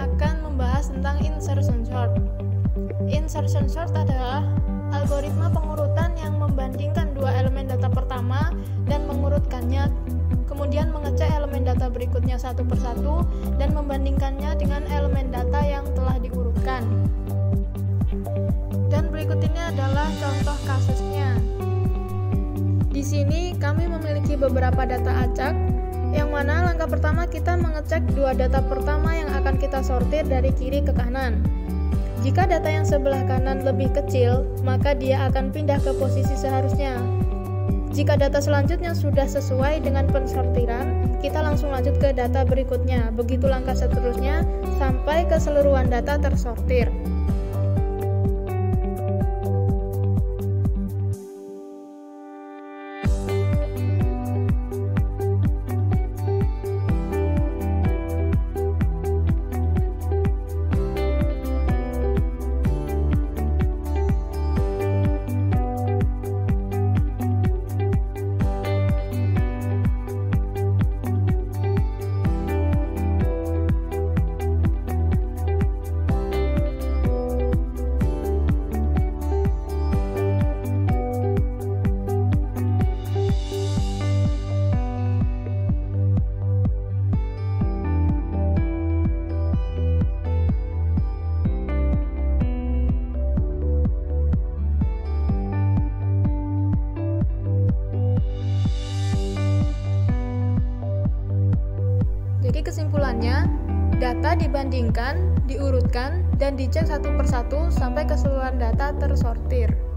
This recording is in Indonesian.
akan membahas tentang insertion sort. Insertion sort adalah algoritma pengurutan yang membandingkan dua elemen data pertama dan mengurutkannya, kemudian mengecek elemen data berikutnya satu persatu dan membandingkannya dengan elemen data yang telah diurutkan. Dan berikut ini adalah contoh kasusnya. Di sini kami memiliki beberapa data acak, yang mana langkah pertama kita mengecek dua data pertama yang akan kita sortir dari kiri ke kanan. Jika data yang sebelah kanan lebih kecil, maka dia akan pindah ke posisi seharusnya. Jika data selanjutnya sudah sesuai dengan pensortiran, kita langsung lanjut ke data berikutnya. Begitu langkah seterusnya sampai keseluruhan data tersortir. Jadi kesimpulannya, data dibandingkan, diurutkan, dan dicek satu persatu sampai keseluruhan data tersortir.